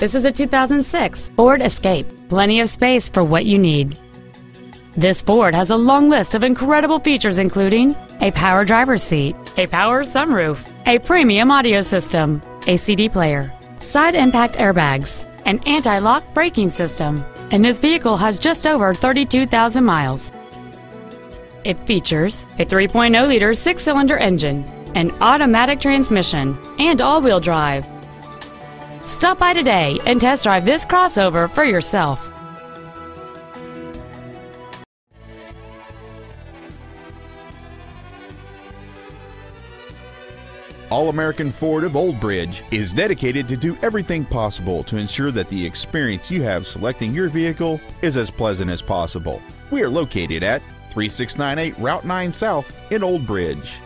This is a 2006 Ford Escape. Plenty of space for what you need. This Ford has a long list of incredible features, including a power driver's seat, a power sunroof, a premium audio system, a CD player, side impact airbags, an anti-lock braking system, and this vehicle has just over 32,000 miles. It features a 3.0-liter six-cylinder engine, an automatic transmission, and all-wheel drive. Stop by today and test drive this crossover for yourself. All-American Ford of Old Bridge is dedicated to do everything possible to ensure that the experience you have selecting your vehicle is as pleasant as possible. We are located at 3698 Route 9 South in Old Bridge.